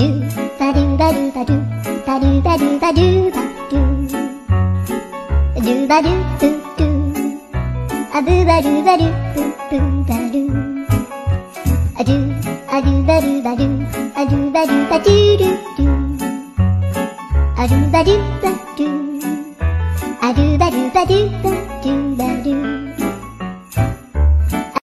do ba do ba do.